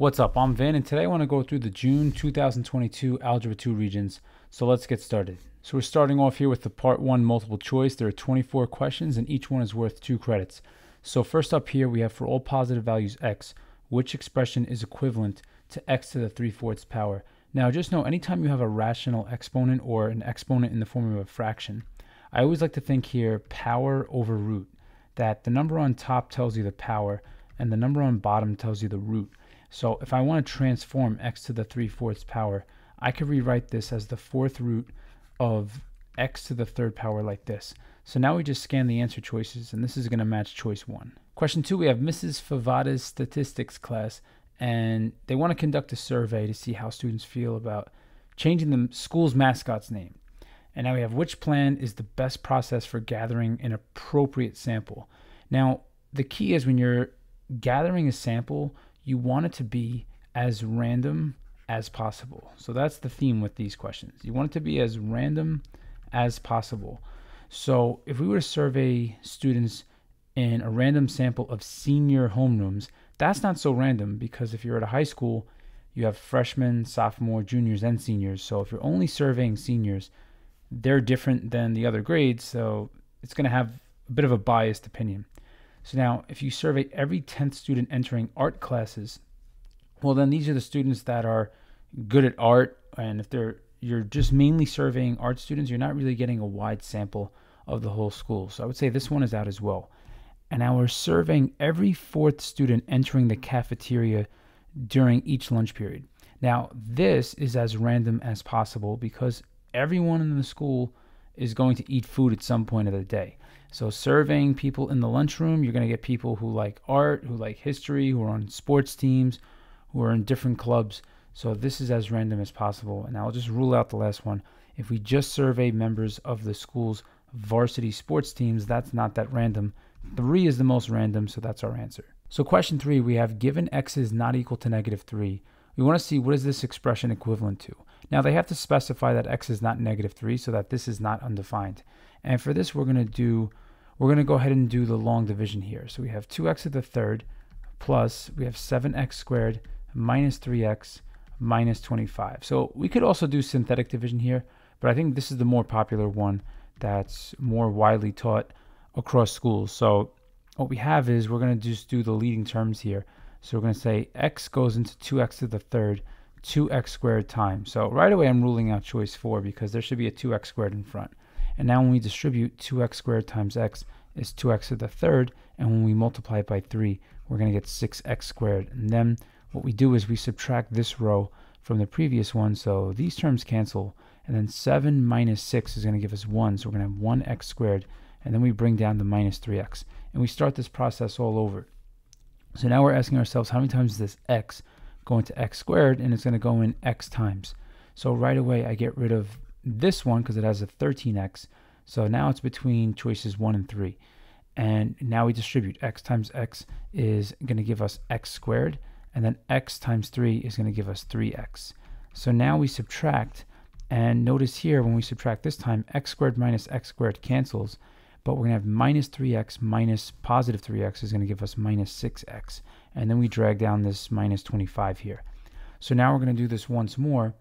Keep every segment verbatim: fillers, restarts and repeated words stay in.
What's up, I'm Vin, and today I want to go through the June two thousand twenty-two Algebra two Regents, so let's get started. So we're starting off here with the Part one multiple choice. There are twenty-four questions, and each one is worth two credits. So first up here, we have for all positive values x, which expression is equivalent to x to the three-fourths power. Now just know, anytime you have a rational exponent or an exponent in the form of a fraction, I always like to think here power over root, that the number on top tells you the power, and the number on bottom tells you the root. So if I want to transform x to the three-fourths power, I could rewrite this as the fourth root of x to the third power like this. So now we just scan the answer choices, and this is going to match choice one. Question two, we have Missus Favada's statistics class, and they want to conduct a survey to see how students feel about changing the school's mascot's name. And now we have which plan is the best process for gathering an appropriate sample. Now, the key is when you're gathering a sample, you want it to be as random as possible. So that's the theme with these questions. You want it to be as random as possible. So if we were to survey students in a random sample of senior homerooms, that's not so random, because if you're at a high school, you have freshmen, sophomore, juniors, and seniors. So if you're only surveying seniors, they're different than the other grades, so it's going to have a bit of a biased opinion. So now, if you survey every tenth student entering art classes, well then these are the students that are good at art, and if they're you're just mainly surveying art students, you're not really getting a wide sample of the whole school. So I would say this one is out as well. And now we're surveying every fourth student entering the cafeteria during each lunch period. Now this is as random as possible, because everyone in the school is going to eat food at some point of the day. So surveying people in the lunchroom, you're going to get people who like art, who like history, who are on sports teams, who are in different clubs. So this is as random as possible. And I'll just rule out the last one. If we just survey members of the school's varsity sports teams, that's not that random. Three is the most random, so that's our answer. So question three, we have given x is not equal to negative three. We want to see what is this expression equivalent to. Now they have to specify that x is not negative three, so that this is not undefined. And for this, we're going to do, we're going to go ahead and do the long division here. So we have two x to the third plus, we have seven x squared minus three x minus twenty-five. So we could also do synthetic division here, but I think this is the more popular one that's more widely taught across schools. So what we have is we're going to just do the leading terms here. So we're going to say x goes into two x to the third, two x squared times. So right away I'm ruling out choice four, because there should be a two x squared in front. And now when we distribute, two x squared times x is two x to the third, and when we multiply it by three, we're going to get six x squared. And then what we do is we subtract this row from the previous one, so these terms cancel, and then seven minus six is going to give us one, so we're going to have one x squared, and then we bring down the minus three x, and we start this process all over. So now we're asking ourselves, how many times does this x go into x squared? And it's going to go in x times. So right away I get rid of this one, because it has a thirteen x. So now it's between choices one and three. And now we distribute. X times x is going to give us x squared, and then x times three is going to give us three x. So now we subtract, and notice here when we subtract this time, x squared minus x squared cancels, but we're going to have minus three x minus positive three x is going to give us minus six x. And then we drag down this minus twenty-five here. So now we're going to do this once more,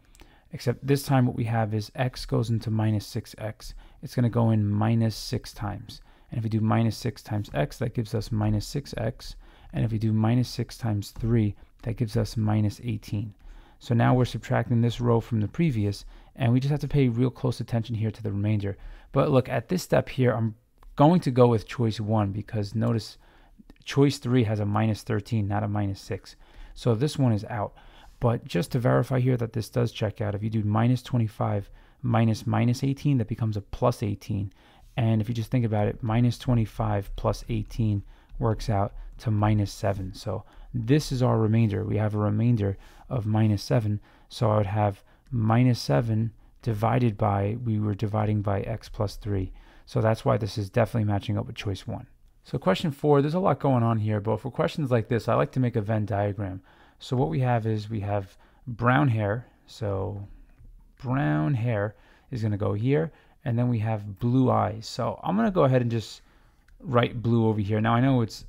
except this time what we have is x goes into minus six x. It's going to go in minus six times. And if we do minus six times x, that gives us minus six x. And if we do minus six times three, that gives us minus eighteen. So now we're subtracting this row from the previous, and we just have to pay real close attention here to the remainder. But look, at this step here, I'm going to go with choice one, because notice choice three has a minus thirteen, not a minus six. So this one is out. But just to verify here that this does check out, if you do minus twenty-five minus minus eighteen, that becomes a plus eighteen. And if you just think about it, minus twenty-five plus eighteen works out to minus seven. So this is our remainder. We have a remainder of minus seven. So I would have minus seven divided by, we were dividing by x plus three. So that's why this is definitely matching up with choice one. So question four, there's a lot going on here, but for questions like this, I like to make a Venn diagram. So what we have is we have brown hair. So brown hair is going to go here, and then we have blue eyes. So I'm going to go ahead and just write blue over here. Now I know it's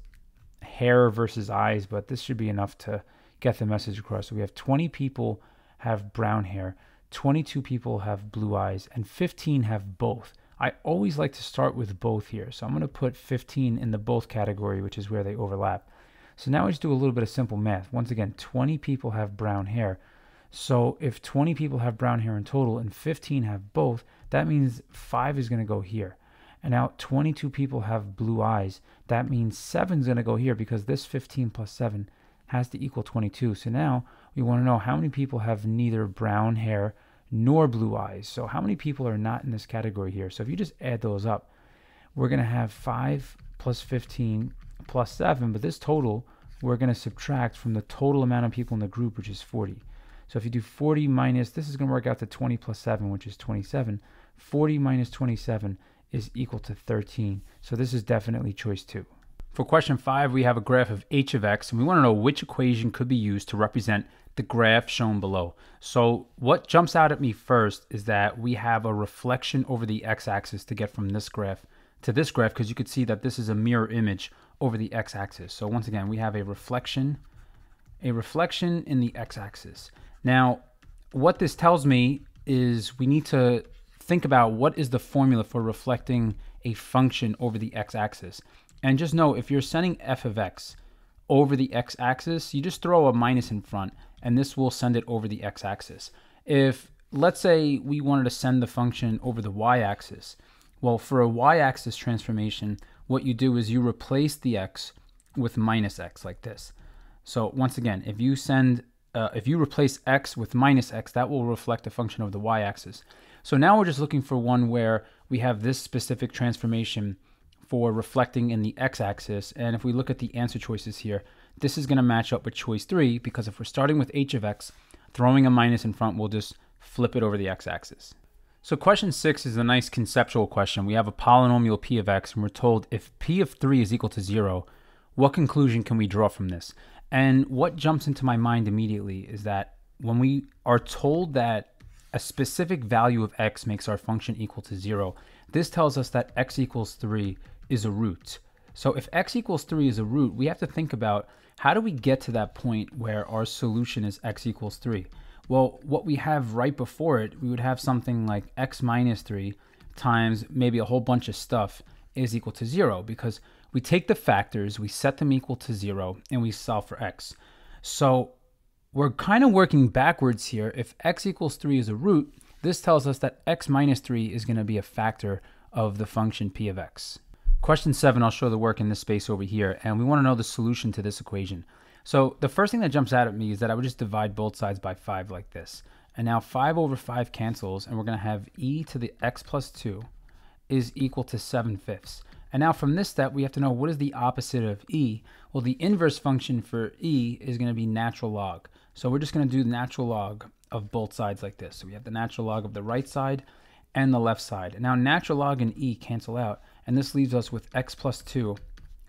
hair versus eyes, but this should be enough to get the message across. So we have twenty people have brown hair, twenty-two people have blue eyes, and fifteen have both. I always like to start with both here. So I'm going to put fifteen in the both category, which is where they overlap. So now I just do a little bit of simple math. Once again, twenty people have brown hair. So if twenty people have brown hair in total and fifteen have both, that means five is going to go here. And now twenty-two people have blue eyes. That means seven is going to go here because this fifteen plus seven has to equal twenty-two. So now we want to know how many people have neither brown hair nor blue eyes. So how many people are not in this category here? So if you just add those up, we're going to have five plus fifteen plus seven, but this total we're going to subtract from the total amount of people in the group, which is forty. So if you do forty minus, this is going to work out to twenty plus seven, which is twenty-seven. forty minus twenty-seven is equal to thirteen. So this is definitely choice two. For question five, we have a graph of h of x, and we want to know which equation could be used to represent the graph shown below. So what jumps out at me first is that we have a reflection over the x-axis to get from this graph to this graph, because you could see that this is a mirror image over the x-axis. So once again, we have a reflection, a reflection in the x-axis. Now, what this tells me is we need to think about what is the formula for reflecting a function over the x-axis. And just know, if you're sending f of x over the x-axis, you just throw a minus in front, and this will send it over the x-axis. If, let's say, we wanted to send the function over the y-axis, well, for a y-axis transformation, what you do is you replace the x with minus x, like this. So once again, if you send, uh, if you replace x with minus x, that will reflect a function over the y-axis. So now we're just looking for one where we have this specific transformation for reflecting in the x-axis, and if we look at the answer choices here, this is going to match up with choice three, because if we're starting with h of x, throwing a minus in front will just flip it over the x-axis. So question six is a nice conceptual question. We have a polynomial p of x, and we're told if p of three is equal to zero, what conclusion can we draw from this? And what jumps into my mind immediately is that when we are told that a specific value of x makes our function equal to zero, this tells us that x equals three is a root. So if x equals three is a root, we have to think about, how do we get to that point where our solution is x equals three? Well, what we have right before it, we would have something like x minus three times maybe a whole bunch of stuff is equal to zero, because we take the factors, we set them equal to zero, and we solve for x. So we're kind of working backwards here. If x equals three is a root, this tells us that x minus three is going to be a factor of the function p of x. Question seven, I'll show the work in this space over here, and we want to know the solution to this equation. So the first thing that jumps out at me is that I would just divide both sides by five like this. And now five over five cancels, and we're going to have e to the x plus two is equal to seven fifths. And now from this step, we have to know, what is the opposite of e? Well, the inverse function for e is going to be natural log. So we're just going to do the natural log of both sides like this. So we have the natural log of the right side and the left side. And now natural log and e cancel out, and this leaves us with x plus two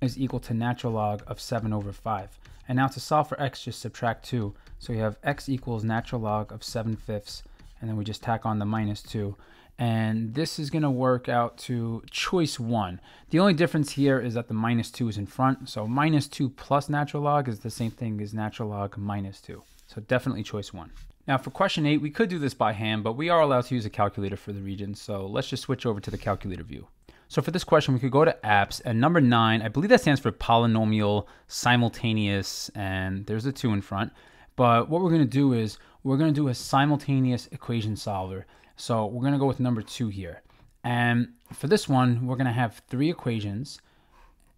is equal to natural log of seven over five. And now to solve for x, just subtract two. So we have x equals natural log of seven fifths, and then we just tack on the minus two. And this is going to work out to choice one. The only difference here is that the minus two is in front. So minus two plus natural log is the same thing as natural log minus two. So definitely choice one. Now for question eight, we could do this by hand, but we are allowed to use a calculator for the region. So let's just switch over to the calculator view. So for this question, we could go to apps, and number nine, I believe that stands for polynomial simultaneous, and there's a two in front. But what we're gonna do is, we're gonna do a simultaneous equation solver. So we're gonna go with number two here. And for this one, we're gonna have three equations,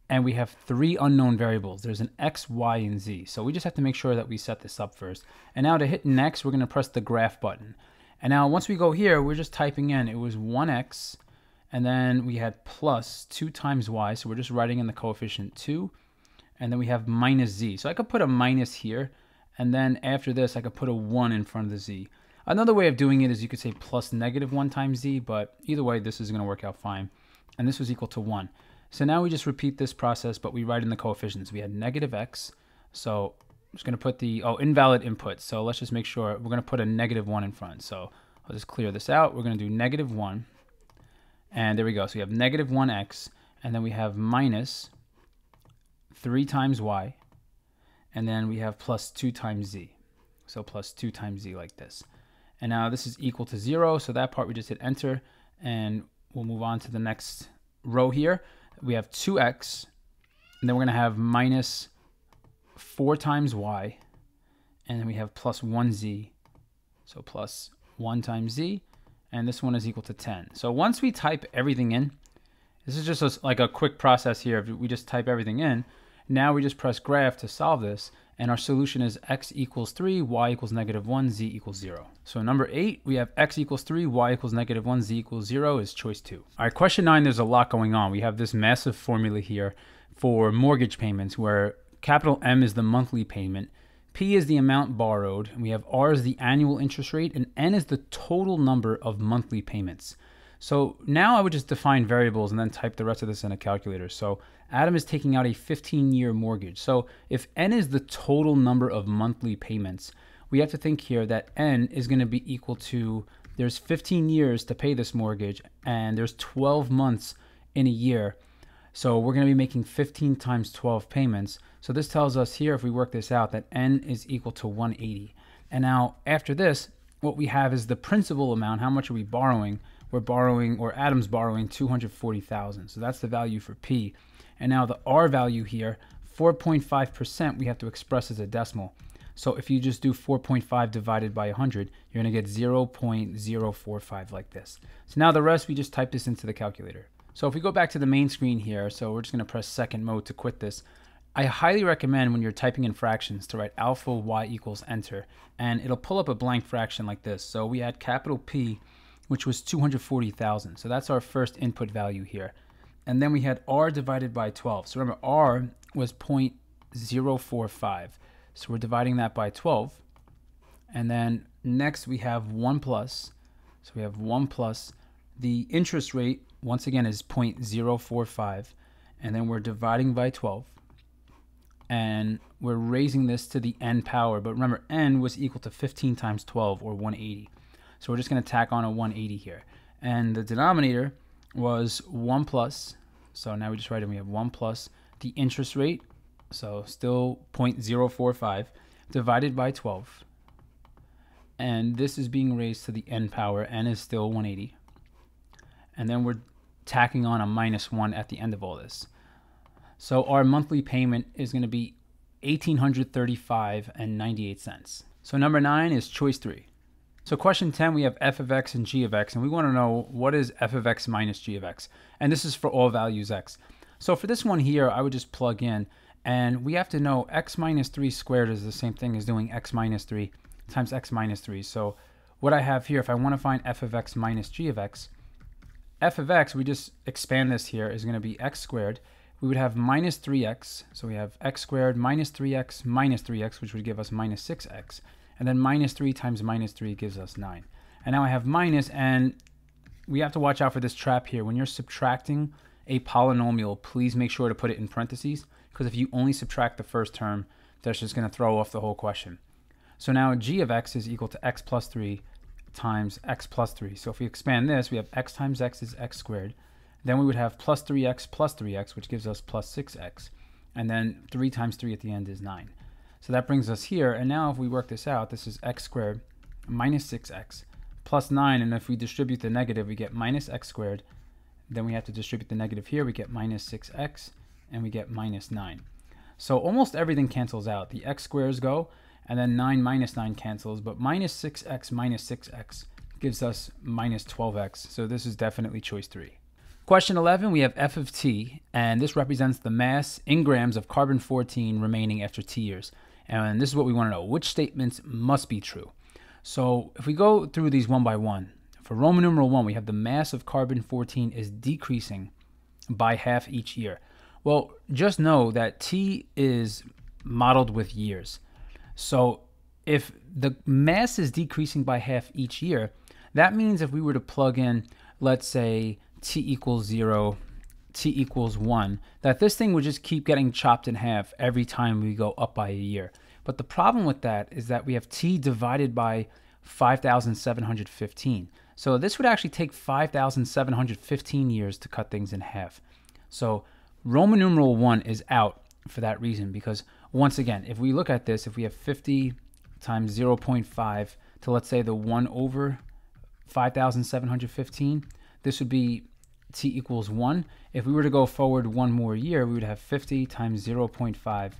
and we have three unknown variables. There's an x, y, and z. So we just have to make sure that we set this up first. And now to hit next, we're gonna press the graph button. And now once we go here, we're just typing in, it was one x, and then we had plus two times y, so we're just writing in the coefficient two, and then we have minus z. So I could put a minus here, and then after this, I could put a one in front of the z. Another way of doing it is you could say plus negative one times z, but either way, this is gonna work out fine. And this was equal to one. So now we just repeat this process, but we write in the coefficients. We had negative x, so I'm just gonna put the, oh, invalid input. So let's just make sure, we're gonna put a negative one in front. So I'll just clear this out. We're gonna do negative one, and there we go. So we have negative one x, and then we have minus three times y, And then we have plus two times z. So plus two times z like this. And now this is equal to zero. So that part we just hit enter, and we'll move on to the next row here. We have two x, and then we're gonna have minus four times y, and then we have plus one z, so plus one times z, and this one is equal to ten. So once we type everything in, this is just a, like a quick process here. If we just type everything in, now we just press graph to solve this, and our solution is x equals three, y equals negative one, z equals zero. So number eight, we have x equals three, y equals negative one, z equals zero is choice two. All right, question nine, there's a lot going on. We have this massive formula here for mortgage payments where capital M is the monthly payment, P is the amount borrowed, and we have R is the annual interest rate, and N is the total number of monthly payments. So now I would just define variables and then type the rest of this in a calculator. So Adam is taking out a fifteen year mortgage. So if N is the total number of monthly payments, we have to think here that N is going to be equal to, there's fifteen years to pay this mortgage, and there's twelve months in a year. So we're going to be making fifteen times twelve payments. So this tells us here, if we work this out, that N is equal to one hundred eighty. And now after this, what we have is the principal amount. How much are we borrowing? We're borrowing, or Adam's borrowing, two hundred forty thousand. So that's the value for P. And now the R value here, four point five percent, we have to express as a decimal. So if you just do four point five divided by one hundred, you're going to get zero point zero four five like this. So now the rest, we just type this into the calculator. So if we go back to the main screen here, so we're just going to press second mode to quit this. I highly recommend when you're typing in fractions to write alpha y equals enter, and it'll pull up a blank fraction like this. So we had capital P, which was two hundred forty thousand. So that's our first input value here. And then we had R divided by twelve. So remember, R was zero point zero four five. So we're dividing that by twelve. And then next we have one plus. So we have one plus. The interest rate, once again, is zero point zero four five. And then we're dividing by twelve. And we're raising this to the n power. But remember, n was equal to fifteen times twelve, or one hundred eighty. So we're just going to tack on a one hundred eighty here. And the denominator was one plus. So now we just write in, we have one plus the interest rate, so still zero point zero four five, divided by twelve. And this is being raised to the n power. N is still one hundred eighty. And then we're tacking on a minus one at the end of all this. So our monthly payment is going to be one thousand eight hundred thirty-five dollars and ninety-eight cents. So number nine is choice three. So question ten, we have f of x and g of x, and we want to know what is f of x minus g of x. And this is for all values x. So for this one here, I would just plug in, and we have to know x minus three squared is the same thing as doing x minus three times x minus three. So what I have here, if I want to find f of x minus g of x, f of x, we just expand this here, is going to be x squared. We would have minus three x, so we have x squared minus three x minus three x, which would give us minus six x. And then minus three times minus three gives us nine. And now I have minus, and we have to watch out for this trap here. When you're subtracting a polynomial, please make sure to put it in parentheses, because if you only subtract the first term, that's just going to throw off the whole question. So now g of x is equal to x plus three times x plus three. So if we expand this, we have x times x is x squared. Then we would have plus three x plus three x, which gives us plus six x. And then three times three at the end is nine. So that brings us here, and now if we work this out, this is x squared minus six x plus nine, and if we distribute the negative, we get minus x squared. Then we have to distribute the negative here, we get minus six x, and we get minus nine. So almost everything cancels out. The x squares go, and then nine minus nine cancels, but minus six x minus six x gives us minus twelve x, so this is definitely choice three. Question eleven, we have f of t, and this represents the mass in grams of carbon fourteen remaining after t years. And this is what we want to know. Which statements must be true? So if we go through these one by one, for Roman numeral one, we have the mass of carbon fourteen is decreasing by half each year. Well, just know that T is modeled with years. So if the mass is decreasing by half each year, that means if we were to plug in, let's say, T equals zero, T equals one, that this thing would just keep getting chopped in half every time we go up by a year. But the problem with that is that we have T divided by five thousand seven hundred fifteen. So this would actually take five thousand seven hundred fifteen years to cut things in half. So Roman numeral one is out for that reason, because Once again, if we look at this, if we have fifty times zero point five to, let's say, the one over five thousand seven hundred fifteen, this would be t equals one. If we were to go forward one more year, we would have fifty times zero point five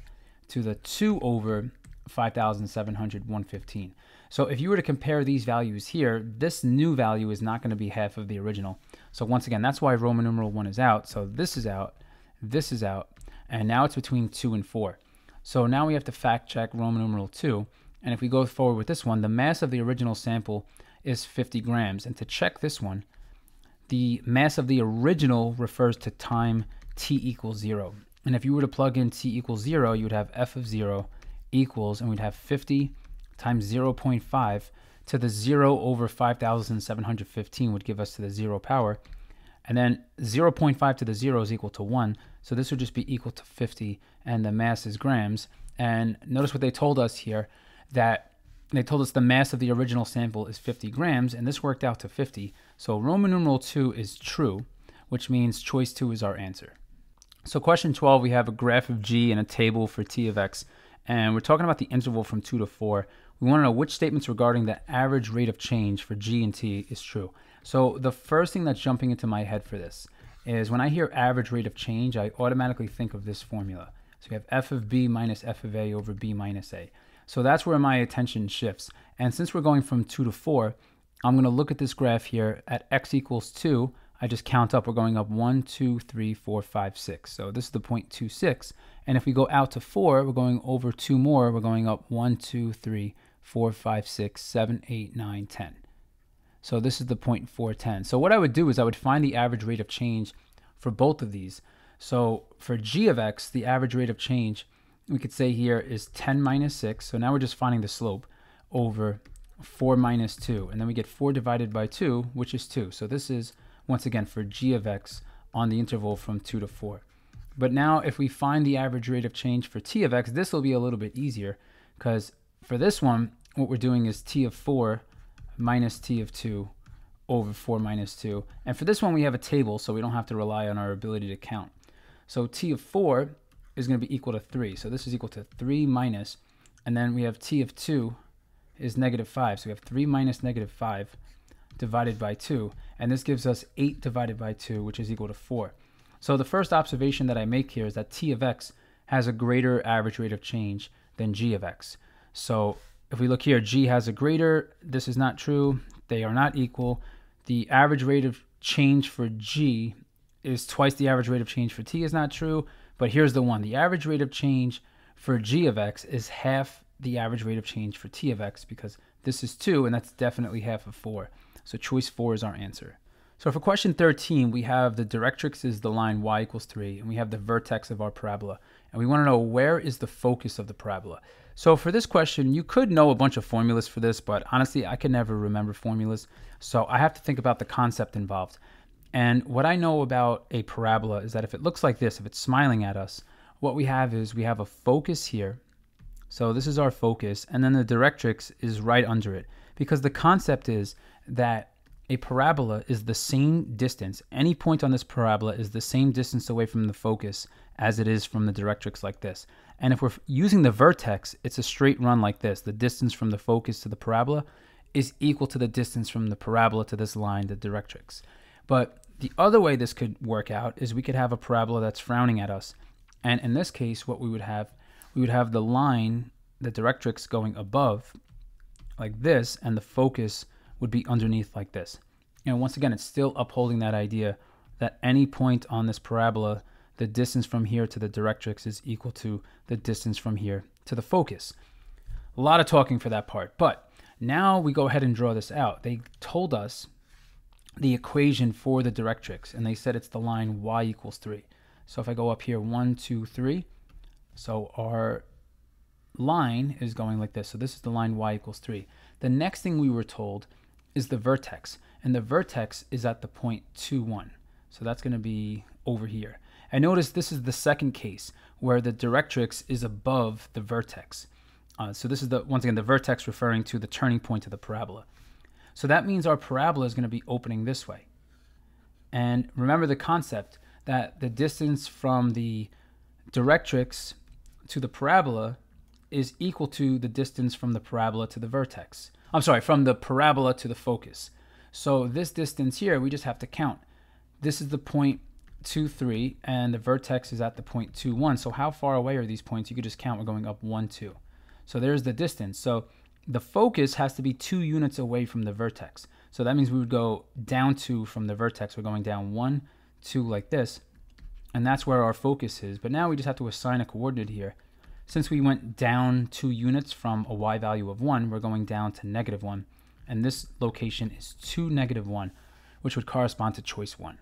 to the two over five thousand seven hundred one fifteen. So if you were to compare these values here, this new value is not going to be half of the original. So once again, that's why Roman numeral one is out. So this is out, this is out, and now it's between two and four. So now we have to fact check Roman numeral two. And if we go forward with this one, the mass of the original sample is fifty grams. And to check this one, the mass of the original refers to time t equals zero. And if you were to plug in t equals zero, you would have f of zero equals, and we'd have fifty times zero point five to the zero over five thousand seven hundred fifteen would give us to the zero power. And then zero point five to the zero is equal to one. So this would just be equal to fifty, and the mass is grams. And notice what they told us here, that they told us the mass of the original sample is fifty grams, and this worked out to fifty. So Roman numeral two is true, which means choice two is our answer. So question twelve, we have a graph of g and a table for t of x, and we're talking about the interval from two to four. We want to know which statements regarding the average rate of change for g and t is true. So the first thing that's jumping into my head for this is when I hear average rate of change, I automatically think of this formula. So we have f of b minus f of a over b minus a. So that's where my attention shifts. And since we're going from two to four, I'm going to look at this graph here at x equals two. I just count up. We're going up one, two, three, four, five, six. So this is the zero point two six. And if we go out to four, we're going over two more. We're going up one, two, three, four, five, six, seven, eight, nine, ten. So this is the zero point four one zero. So what I would do is I would find the average rate of change for both of these. So for g of x, the average rate of change we could say here is ten minus six. So now we're just finding the slope over four minus two. And then we get four divided by two, which is two. So this is, once again, for g of x on the interval from two to four. But now if we find the average rate of change for t of x, this will be a little bit easier, because for this one, what we're doing is t of four minus t of two over four minus two. And for this one, we have a table, so we don't have to rely on our ability to count. So t of four is going to be equal to three. So this is equal to three minus, and then we have t of two is negative five. So we have three minus negative five divided by two. And this gives us eight divided by two, which is equal to four. So the first observation that I make here is that t of x has a greater average rate of change than g of x. So if we look here, g has a greater, this is not true. They are not equal. The average rate of change for g is twice the average rate of change for t is not true. But here's the one. The average rate of change for g of x is half the average rate of change for t of x, because this is two, and that's definitely half of four. So choice four is our answer. So for question thirteen, we have the directrix is the line y equals three, and we have the vertex of our parabola. And we want to know where is the focus of the parabola. So for this question, you could know a bunch of formulas for this, but honestly, I can never remember formulas. So I have to think about the concept involved. And what I know about a parabola is that if it looks like this, if it's smiling at us, what we have is we have a focus here. So this is our focus, and then the directrix is right under it, because the concept is that a parabola is the same distance. Any point on this parabola is the same distance away from the focus as it is from the directrix, like this. And if we're using the vertex, it's a straight run like this. The distance from the focus to the parabola is equal to the distance from the parabola to this line, the directrix. But the other way this could work out is we could have a parabola that's frowning at us. And in this case, what we would have, we would have the line, the directrix, going above like this, and the focus would be underneath like this. And once again, it's still upholding that idea that any point on this parabola, the distance from here to the directrix is equal to the distance from here to the focus. A lot of talking for that part. But now we go ahead and draw this out. They told us the equation for the directrix, and they said it's the line y equals three. So if I go up here, one, two, three, so our line is going like this. So this is the line y equals three. The next thing we were told is the vertex, and the vertex is at the point two, one. So that's going to be over here. And notice this is the second case where the directrix is above the vertex. Uh, so this is, the once again, the vertex referring to the turning point of the parabola. So that means our parabola is going to be opening this way. And remember the concept that the distance from the directrix to the parabola is equal to the distance from the parabola to the vertex. I'm sorry, from the parabola to the focus. So this distance here, we just have to count. This is the point two three, and the vertex is at the point two one. So how far away are these points? You could just count. We're going up one, two. So there's the distance. So the focus has to be two units away from the vertex. So that means we would go down two from the vertex. We're going down one, two like this. And that's where our focus is. But now we just have to assign a coordinate here. Since we went down two units from a y value of one, we're going down to negative one. And this location is two, negative one, which would correspond to choice one.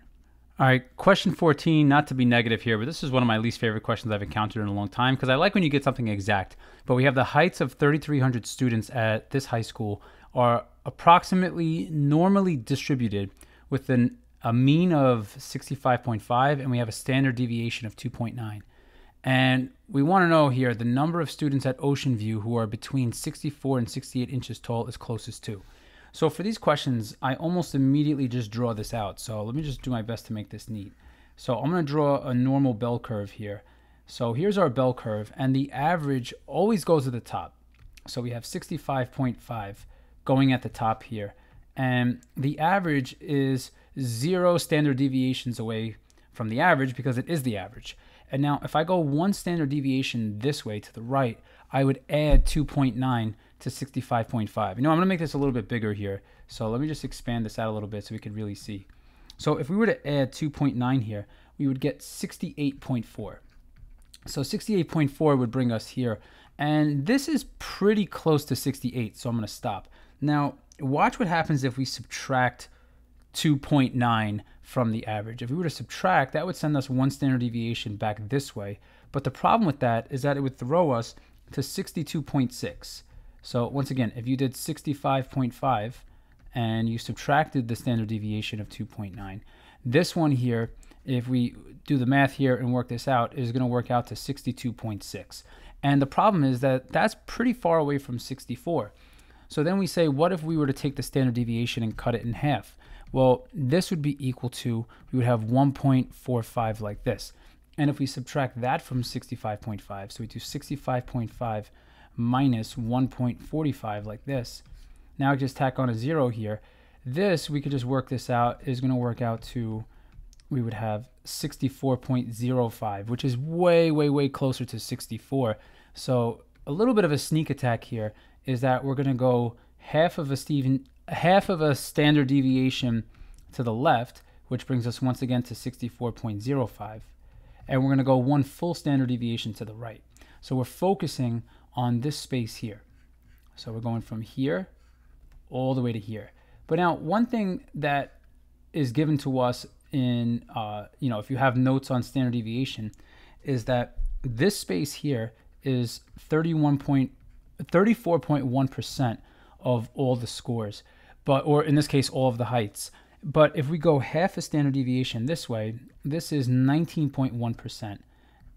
All right, question fourteen, not to be negative here, but this is one of my least favorite questions I've encountered in a long time, because I like when you get something exact. But we have the heights of thirty-three hundred students at this high school are approximately normally distributed with an, a mean of sixty-five point five, and we have a standard deviation of two point nine. And we want to know here the number of students at Ocean View who are between sixty-four and sixty-eight inches tall is closest to. So for these questions, I almost immediately just draw this out. So let me just do my best to make this neat. So I'm going to draw a normal bell curve here. So here's our bell curve, and the average always goes to the top. So we have sixty-five point five going at the top here. And the average is zero standard deviations away from the average because it is the average. And now if I go one standard deviation this way to the right, I would add two point nine to sixty-five point five. You know, I'm gonna make this a little bit bigger here. So let me just expand this out a little bit so we can really see. So if we were to add two point nine here, we would get sixty-eight point four. So sixty-eight point four would bring us here. And this is pretty close to sixty-eight, so I'm gonna stop. Now, watch what happens if we subtract two point nine from the average. If we were to subtract, that would send us one standard deviation back this way. But the problem with that is that it would throw us to sixty-two point six. So once again, if you did sixty-five point five and you subtracted the standard deviation of two point nine, this one here, if we do the math here and work this out, is going to work out to sixty-two point six. And the problem is that that's pretty far away from sixty-four. So then we say, what if we were to take the standard deviation and cut it in half? Well, this would be equal to, we would have one point four five like this. And if we subtract that from sixty-five point five, so we do sixty-five point five minus one point four five like this. Now I just tack on a zero here. This, we could just work this out, is going to work out to, we would have sixty-four point zero five, which is way, way, way closer to sixty-four. So a little bit of a sneak attack here is that we're going to go half of a Steven, half of a standard deviation to the left, which brings us once again to sixty-four point zero five. And we're going to go one full standard deviation to the right. So we're focusing on this space here. So we're going from here all the way to here. But now one thing that is given to us in, uh, you know, if you have notes on standard deviation, is that this space here is thirty-one point, thirty-four point one percent of all the scores, but, or in this case, all of the heights. But if we go half a standard deviation this way, this is nineteen point one percent.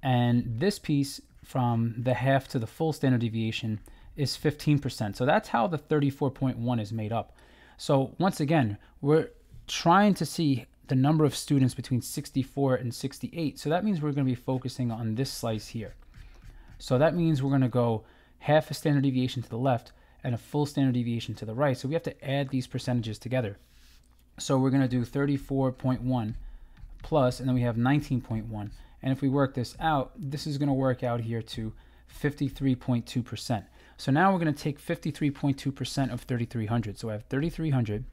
And this piece from the half to the full standard deviation is fifteen percent. So that's how the thirty-four point one is made up. So once again, we're trying to see the number of students between sixty-four and sixty-eight. So that means we're going to be focusing on this slice here. So that means we're going to go half a standard deviation to the left and a full standard deviation to the right. So we have to add these percentages together. So we're going to do thirty-four point one plus, and then we have nineteen point one. And if we work this out, this is going to work out here to fifty-three point two percent. So now we're going to take fifty-three point two percent of thirty-three hundred. So I have thirty-three hundred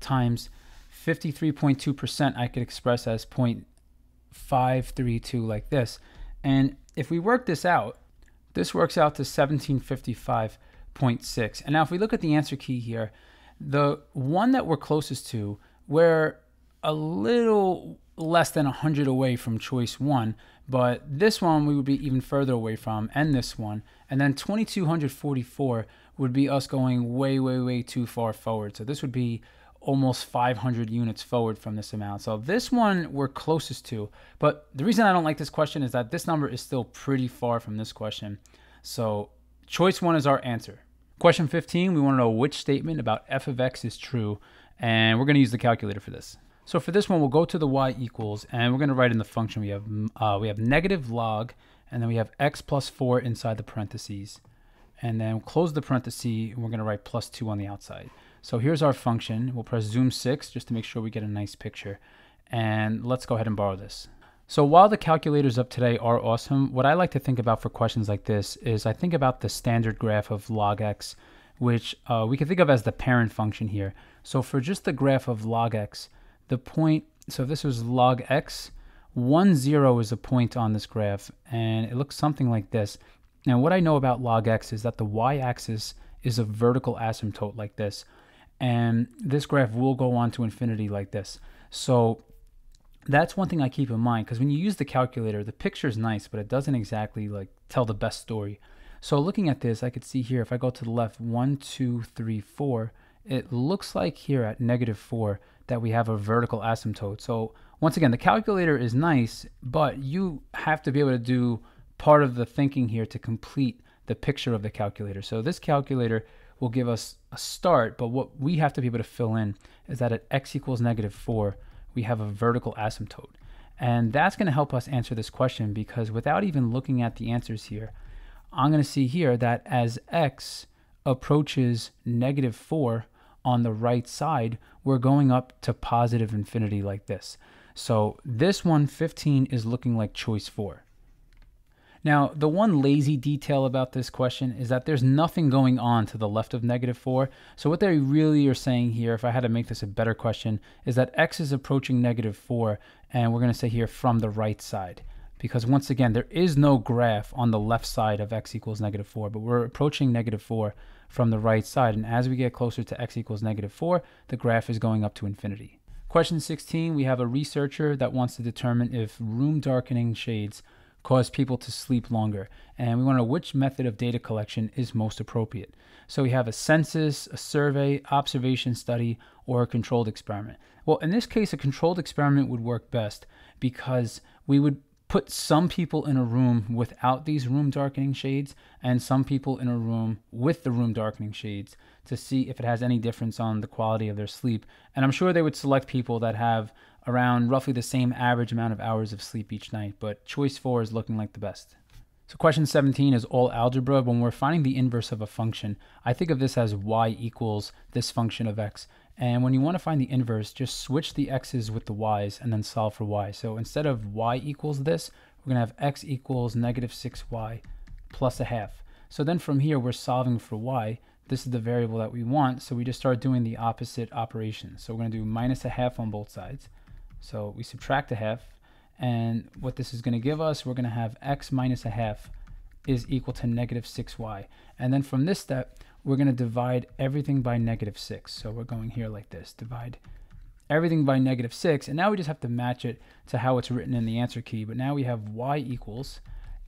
times fifty-three point two percent, I could express as zero point five three two like this. And if we work this out, this works out to seventeen fifty-five point six. And now if we look at the answer key here, the one that we're closest to, we're a little less than one hundred away from choice one, but this one we would be even further away from, and this one. And then twenty-two forty-four would be us going way, way, way too far forward. So this would be almost five hundred units forward from this amount. So this one we're closest to, but the reason I don't like this question is that this number is still pretty far from this question. So choice one is our answer. Question fifteen, we want to know which statement about f of x is true, and we're going to use the calculator for this. So for this one, we'll go to the y equals, and we're going to write in the function. We have uh, we have negative log, And then we have x plus four inside the parentheses. And then we'll close the parentheses, and we're going to write plus two on the outside. So here's our function. We'll press zoom six just to make sure we get a nice picture. And let's go ahead and borrow this. So while the calculators of today are awesome, what I like to think about for questions like this is I think about the standard graph of log x, which uh, we can think of as the parent function here. So for just the graph of log x, the point, so this was log x, one, zero is a point on this graph, and it looks something like this. Now what I know about log x is that the y-axis is a vertical asymptote like this, and this graph will go on to infinity like this. So that's one thing I keep in mind, because when you use the calculator, the picture is nice, but it doesn't exactly like tell the best story. So looking at this, I could see here, if I go to the left, one, two, three, four, it looks like here at negative four that we have a vertical asymptote. So once again, the calculator is nice, but you have to be able to do part of the thinking here to complete the picture of the calculator. So this calculator will give us a start, but what we have to be able to fill in is that at x equals negative four, we have a vertical asymptote. And that's going to help us answer this question, because without even looking at the answers here, I'm going to see here that as x approaches negative four on the right side, we're going up to positive infinity like this. So this one, fifteen, is looking like choice four. Now, the one lazy detail about this question is that there's nothing going on to the left of negative four. So what they really are saying here, if I had to make this a better question, is that x is approaching negative four, and we're going to say here from the right side. Because once again, there is no graph on the left side of x equals negative four, but we're approaching negative four from the right side. And as we get closer to x equals negative four, the graph is going up to infinity. Question sixteen, we have a researcher that wants to determine if room darkening shades cause people to sleep longer. And we want to know which method of data collection is most appropriate. So we have a census, a survey, observation study, or a controlled experiment. Well, in this case, a controlled experiment would work best, because we would put some people in a room without these room darkening shades and some people in a room with the room darkening shades to see if it has any difference on the quality of their sleep. And I'm sure they would select people that have around roughly the same average amount of hours of sleep each night, but choice four is looking like the best. So question seventeen is all algebra. When we're finding the inverse of a function, I think of this as y equals this function of x. And when you want to find the inverse, just switch the x's with the y's and then solve for y. So instead of y equals this, we're going to have x equals negative six y plus a half. So then from here, we're solving for y. This is the variable that we want, so we just start doing the opposite operation. So we're going to do minus a half on both sides. So we subtract a half, and what this is going to give us, we're going to have x minus a half is equal to negative six y. And then from this step, we're going to divide everything by negative six. So we're going here like this, divide everything by negative six. And now we just have to match it to how it's written in the answer key. But now we have y equals,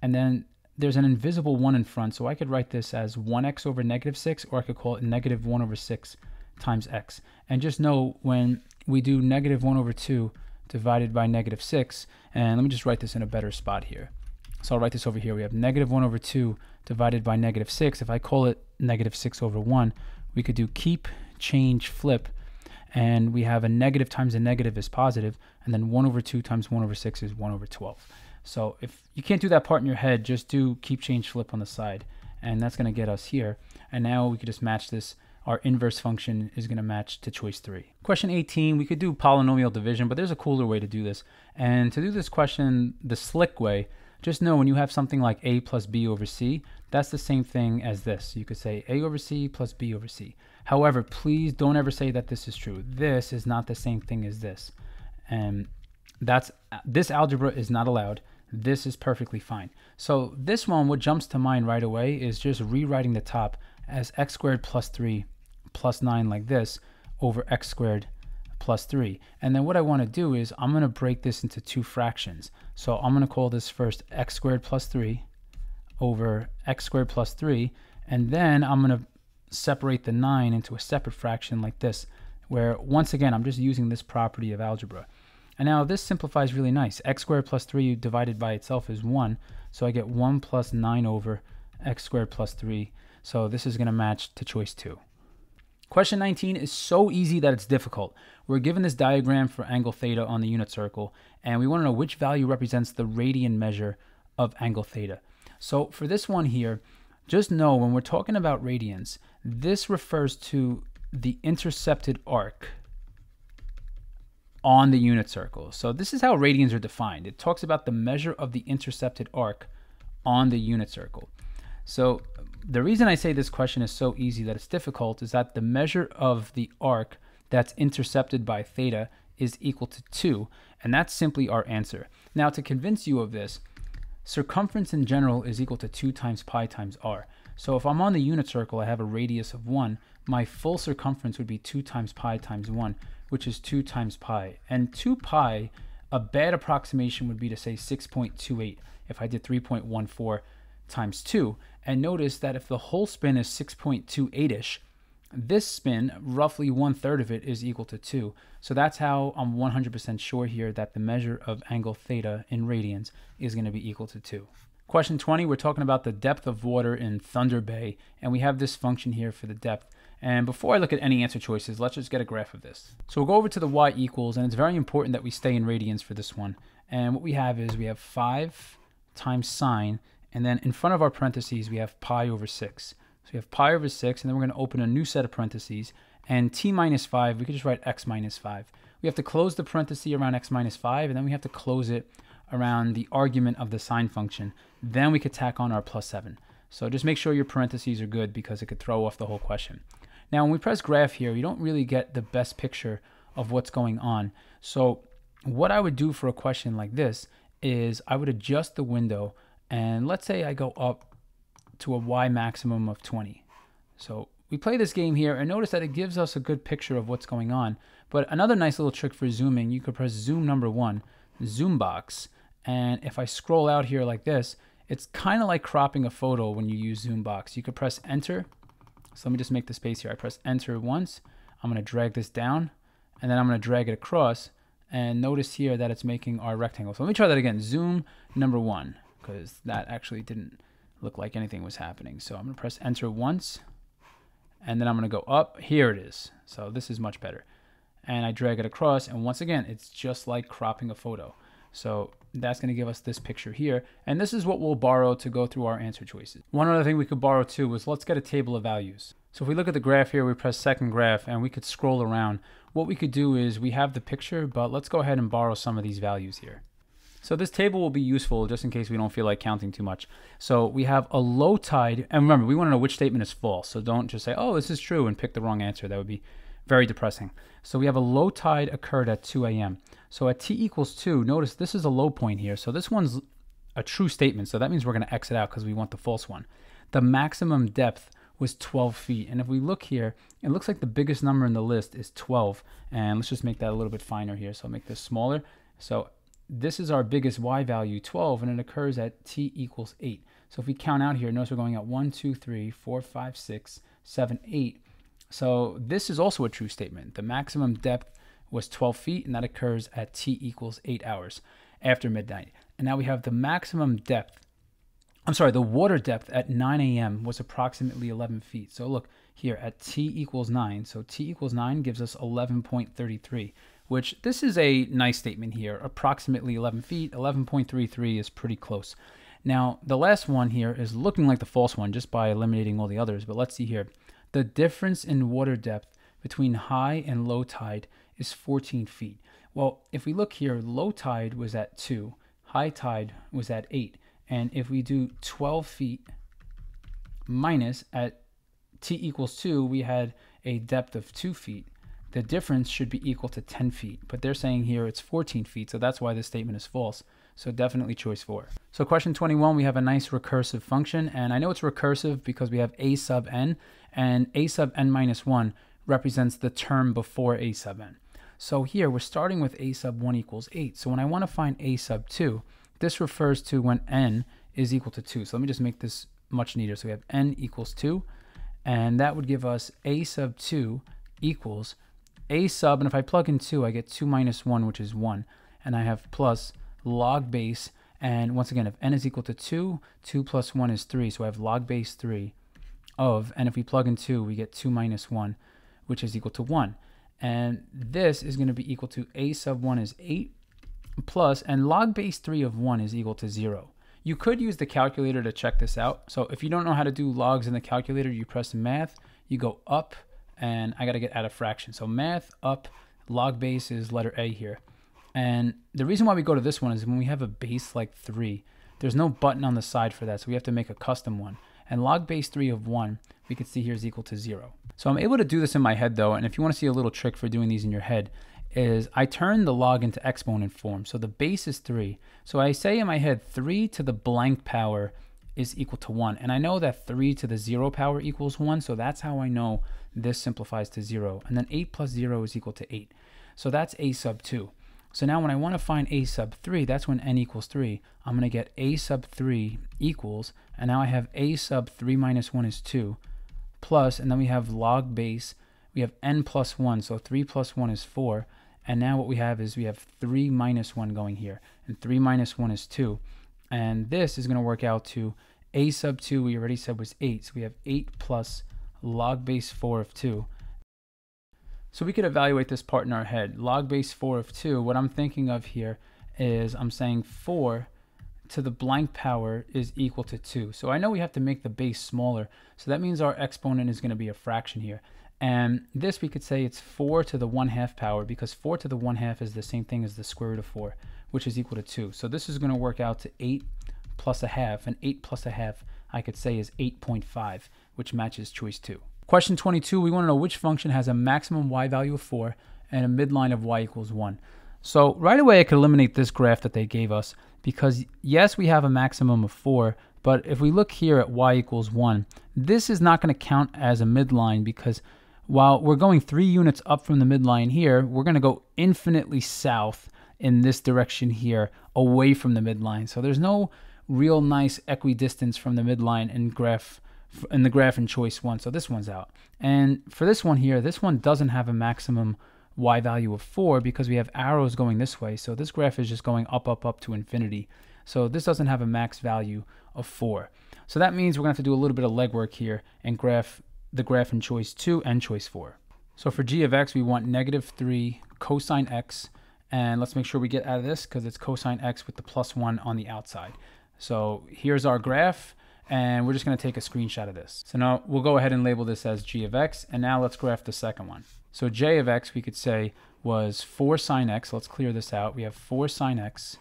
and then there's an invisible one in front. So I could write this as one x over negative six, or I could call it negative one over six times x. And just know when we do negative one over two divided by negative six, and let me just write this in a better spot here. So I'll write this over here. We have negative one over two divided by negative six. If I call it negative six over one, we could do keep, change, flip, and we have a negative times a negative is positive, and then one over two times one over six is one over twelve. So if you can't do that part in your head, just do keep, change, flip on the side, and that's going to get us here. And now we could just match this. Our inverse function is going to match to choice three. Question eighteen, we could do polynomial division, but there's a cooler way to do this. And to do this question the slick way, just know when you have something like a plus b over c, that's the same thing as this. You could say a over c plus b over c. However, please don't ever say that this is true. This is not the same thing as this. And that's, this algebra is not allowed. This is perfectly fine. So this one, what jumps to mind right away is just rewriting the top as x squared plus three plus nine like this over x squared plus three. And then what I want to do is I'm going to break this into two fractions. So I'm going to call this first x squared plus three over x squared plus three. And then I'm going to separate the nine into a separate fraction like this, where once again, I'm just using this property of algebra. And now this simplifies really nice. X squared plus three divided by itself is one. So I get one plus nine over x squared plus three. So this is going to match to choice two. Question nineteen is so easy that it's difficult. We're given this diagram for angle theta on the unit circle, and we want to know which value represents the radian measure of angle theta. So for this one here, just know when we're talking about radians, this refers to the intercepted arc on the unit circle. So this is how radians are defined. It talks about the measure of the intercepted arc on the unit circle. So the reason I say this question is so easy that it's difficult is that the measure of the arc that's intercepted by theta is equal to two, and that's simply our answer. Now, to convince you of this, circumference in general is equal to two times pi times r. So if I'm on the unit circle, I have a radius of one, my full circumference would be two times pi times one, which is two times pi. And two pi, a bad approximation would be to say six point two eight if I did three point one four times two. And notice that if the whole spin is six point two eight-ish, this spin, roughly one third of it, is equal to two. So that's how I'm one hundred percent sure here that the measure of angle theta in radians is going to be equal to two. Question twenty, we're talking about the depth of water in Thunder Bay, and we have this function here for the depth. And before I look at any answer choices, let's just get a graph of this. So we'll go over to the y equals, and it's very important that we stay in radians for this one. And what we have is we have five times sine, and then in front of our parentheses, we have pi over six. So we have pi over six, and then we're going to open a new set of parentheses. And t minus five, we could just write x minus five. We have to close the parenthesis around x minus five, and then we have to close it around the argument of the sine function. Then we could tack on our plus seven. So just make sure your parentheses are good, because it could throw off the whole question. Now, when we press graph here, you don't really get the best picture of what's going on. So what I would do for a question like this is I would adjust the window, and let's say I go up to a y maximum of twenty. So we play this game here, and notice that it gives us a good picture of what's going on. But another nice little trick for zooming, you could press zoom number one, zoom box, and if I scroll out here like this, it's kind of like cropping a photo when you use zoom box. You could press enter. So let me just make the space here. I press enter once, I'm gonna drag this down, and then I'm gonna drag it across, and notice here that it's making our rectangle. So let me try that again, zoom number one, because that actually didn't look like anything was happening. So I'm gonna press enter once, and then I'm gonna go up, here it is. So this is much better. And I drag it across, and once again, it's just like cropping a photo. So that's gonna give us this picture here, and this is what we'll borrow to go through our answer choices. One other thing we could borrow too was, let's get a table of values. So if we look at the graph here, we press second graph, and we could scroll around. What we could do is, we have the picture, but let's go ahead and borrow some of these values here. So this table will be useful just in case we don't feel like counting too much. So we have a low tide, and remember, we want to know which statement is false. So don't just say, oh, this is true, and pick the wrong answer. That would be very depressing. So we have a low tide occurred at two A M So at t equals two, notice this is a low point here. So this one's a true statement. So that means we're going to X it out because we want the false one. The maximum depth was twelve feet. And if we look here, it looks like the biggest number in the list is twelve. And let's just make that a little bit finer here. So I'll make this smaller. So this is our biggest y value, twelve, and it occurs at t equals eight. So if we count out here, notice we're going at one, two, three, four, five, six, seven, eight. So this is also a true statement. The maximum depth was twelve feet, and that occurs at t equals eight hours after midnight. And now we have the maximum depth, I'm sorry, the water depth at nine A M was approximately eleven feet. So look here at t equals nine. So t equals nine gives us eleven point three three. Which this is a nice statement here, approximately eleven feet, eleven point three three is pretty close. Now, the last one here is looking like the false one just by eliminating all the others, but let's see here. The difference in water depth between high and low tide is fourteen feet. Well, if we look here, low tide was at two, high tide was at eight, and if we do twelve feet minus at t equals two, we had a depth of two feet. The difference should be equal to ten feet, but they're saying here it's fourteen feet, so that's why this statement is false. So definitely choice four. So question twenty-one, we have a nice recursive function, and I know it's recursive because we have a sub n, and a sub n minus one represents the term before a sub n. So here we're starting with a sub one equals eight. So when I want to find a sub two, this refers to when n is equal to two. So let me just make this much neater. So we have n equals two, and that would give us a sub two equals a sub, and if I plug in two, I get two minus one, which is one, and I have plus log base, and once again, if n is equal to two, two plus one is three, so I have log base three of, and if we plug in two, we get two minus one, which is equal to one, and this is going to be equal to a sub one is eight, plus, and log base three of one is equal to zero. You could use the calculator to check this out. So if you don't know how to do logs in the calculator, you press math, you go up, and I got to get out of fraction. So math up, log base is letter A here. And the reason why we go to this one is when we have a base like three, there's no button on the side for that. So we have to make a custom one. And log base three of one, we can see here is equal to zero. So I'm able to do this in my head though. And if you want to see a little trick for doing these in your head, is I turn the log into exponent form. So the base is three. So I say in my head, three to the blank power is equal to one. And I know that three to the zero power equals one. So that's how I know this simplifies to zero. And then eight plus zero is equal to eight. So that's a sub two. So now when I want to find a sub three, that's when n equals three. I'm going to get a sub three equals, and now I have a sub three minus one is two, plus, and then we have log base, we have n plus one. So three plus one is four. And now what we have is we have three minus one going here, and three minus one is two. And this is going to work out to a sub two, we already said was eight. So we have eight plus log base four of two. So we could evaluate this part in our head. Log base four of two, what I'm thinking of here is I'm saying four to the blank power is equal to two. So I know we have to make the base smaller. So that means our exponent is going to be a fraction here. And this we could say it's four to the one half power, because four to the one half is the same thing as the square root of four, which is equal to two. So this is going to work out to eight plus a half, and eight plus a half I could say is eight point five, which matches choice two. Question twenty-two, we want to know which function has a maximum y value of four and a midline of y equals one. So right away I could eliminate this graph that they gave us, because yes, we have a maximum of four, but if we look here at y equals one, this is not going to count as a midline, because while we're going three units up from the midline here, we're going to go infinitely south in this direction here away from the midline. So there's no real nice equidistance from the midline and graph in the graph in choice one. So this one's out. And for this one here, this one doesn't have a maximum y value of four, because we have arrows going this way. So this graph is just going up, up, up to infinity. So this doesn't have a max value of four. So that means we're gonna have to do a little bit of legwork here and graph the graph in choice two and choice four. So for g of x, we want negative three cosine x. And let's make sure we get out of this, because it's cosine x with the plus one on the outside. So here's our graph. And we're just going to take a screenshot of this. So now we'll go ahead and label this as g of x. And now let's graph the second one. So j of x, we could say was four sine x. Let's clear this out. We have four sine x.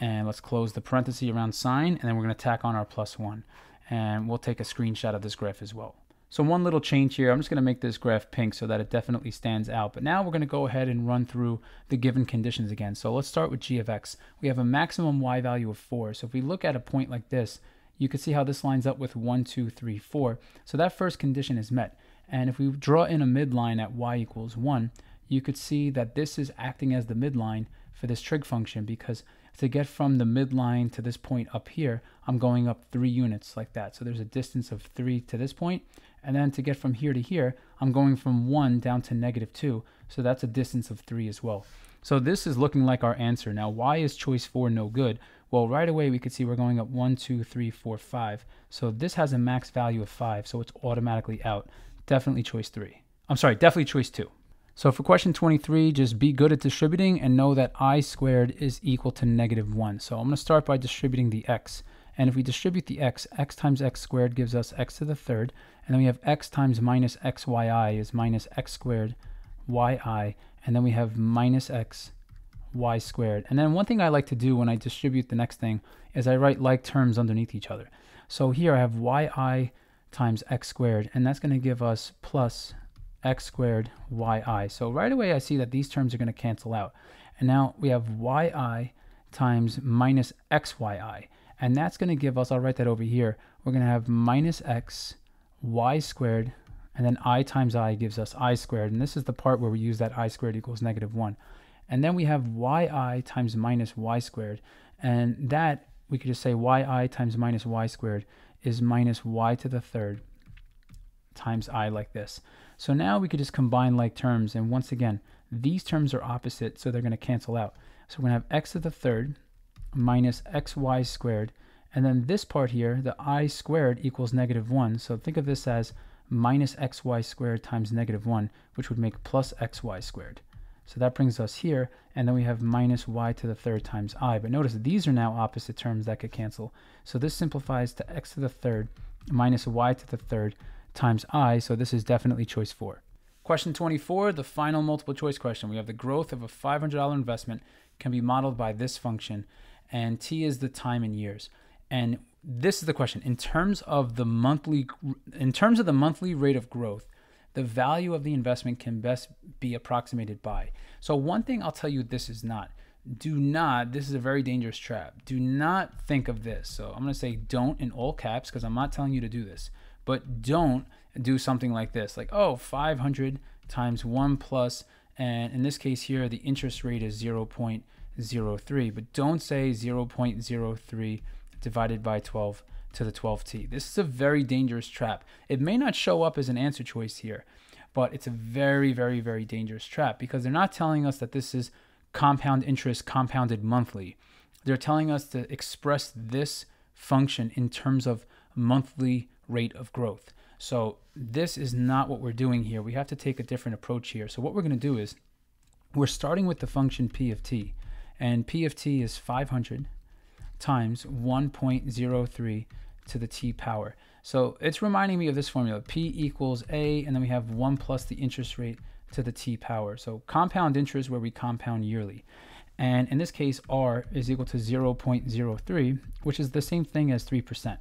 And let's close the parenthesis around sine. And then we're going to tack on our plus one. And we'll take a screenshot of this graph as well. So one little change here, I'm just going to make this graph pink so that it definitely stands out. But now we're going to go ahead and run through the given conditions again. So let's start with g of x. We have a maximum y value of four. So if we look at a point like this, you can see how this lines up with one, two, three, four. So that first condition is met. And if we draw in a midline at y equals one, you could see that this is acting as the midline for this trig function, because to get from the midline to this point up here, I'm going up three units like that. So there's a distance of three to this point. And then to get from here to here, I'm going from one down to negative two. So that's a distance of three as well. So this is looking like our answer. Now, why is choice four no good? Well, right away, we could see we're going up one, two, three, four, five. So this has a max value of five, so it's automatically out. Definitely choice three. I'm sorry, definitely choice two. So for question twenty-three, just be good at distributing and know that I squared is equal to negative one. So I'm going to start by distributing the x. And if we distribute the x, x times x squared gives us x to the third. And then we have x times minus xyi is minus x squared yi. And then we have minus x y squared. And then one thing I like to do when I distribute the next thing is I write like terms underneath each other. So here I have yi times x squared, and that's going to give us plus x squared yi. So right away I see that these terms are going to cancel out. And now we have yi times minus xyi, and that's going to give us, I'll write that over here, we're going to have minus x y squared, and then I times I gives us I squared. And this is the part where we use that I squared equals negative one. And then we have yi times minus y squared. And that, we could just say yi times minus y squared is minus y to the third times I, like this. So now we could just combine like terms. And once again, these terms are opposite, so they're going to cancel out. So we're going to have x to the third minus xy squared. And then this part here, the I squared equals negative one. So think of this as minus xy squared times negative one, which would make plus xy squared. So that brings us here, and then we have minus y to the third times I. But notice these are now opposite terms that could cancel. So this simplifies to x to the third minus y to the third times I. So this is definitely choice four. Question twenty-four, the final multiple choice question. We have the growth of a five hundred dollar investment can be modeled by this function, and t is the time in years. And this is the question. In terms of the monthly, in terms of the monthly rate of growth, the value of the investment can best be approximated by. So one thing I'll tell you this is not. Do not, this is a very dangerous trap. Do not think of this. So I'm gonna say don't in all caps because I'm not telling you to do this, but don't do something like this. Like, oh, five hundred times one plus, and in this case here, the interest rate is zero point zero three, but don't say zero point zero three divided by twelve to the twelve t. This is a very dangerous trap. It may not show up as an answer choice here, but it's a very, very, very dangerous trap because they're not telling us that this is compound interest compounded monthly. They're telling us to express this function in terms of monthly rate of growth. So this is not what we're doing here. We have to take a different approach here. So what we're going to do is we're starting with the function p of t, and p of t is five hundred times one point zero three to the t power. So it's reminding me of this formula, p equals a, and then we have one plus the interest rate to the t power. So compound interest where we compound yearly. And in this case, r is equal to zero point zero three, which is the same thing as three percent.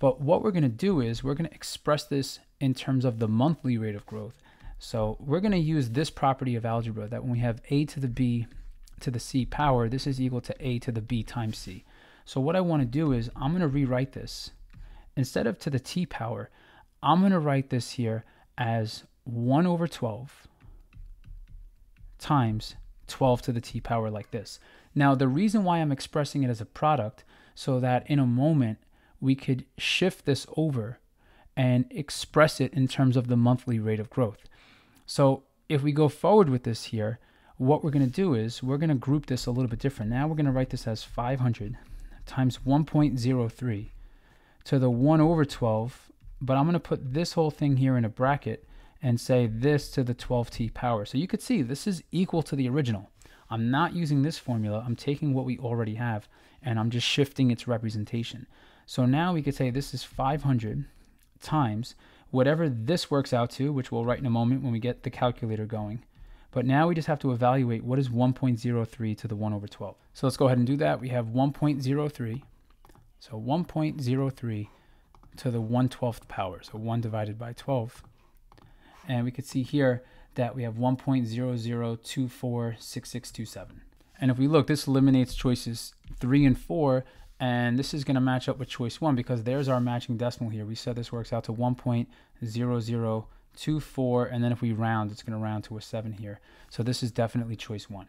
But what we're gonna do is we're gonna express this in terms of the monthly rate of growth. So we're gonna use this property of algebra that when we have a to the b to the c power, this is equal to a to the b times c. So what I wanna do is I'm gonna rewrite this. Instead of to the t power, I'm gonna write this here as one over twelve times twelve to the t power like this. Now, the reason why I'm expressing it as a product so that in a moment, we could shift this over and express it in terms of the monthly rate of growth. So if we go forward with this here, what we're gonna do is we're gonna group this a little bit different. Now we're gonna write this as five hundred times one point zero three to the one over twelve, but I'm gonna put this whole thing here in a bracket and say this to the twelve t power. So you could see this is equal to the original. I'm not using this formula, I'm taking what we already have and I'm just shifting its representation. So now we could say this is five hundred times whatever this works out to, which we'll write in a moment when we get the calculator going. But now we just have to evaluate what is one point zero three to the one over twelve. So let's go ahead and do that. We have one point zero three. So one point zero three to the one twelfth power, so one divided by twelve. And we could see here that we have one point zero zero two four six six two seven. And if we look, this eliminates choices three and four, and this is gonna match up with choice one because there's our matching decimal here. We said this works out to one point zero zero two four, and then if we round, it's gonna round to a seven here. So this is definitely choice one.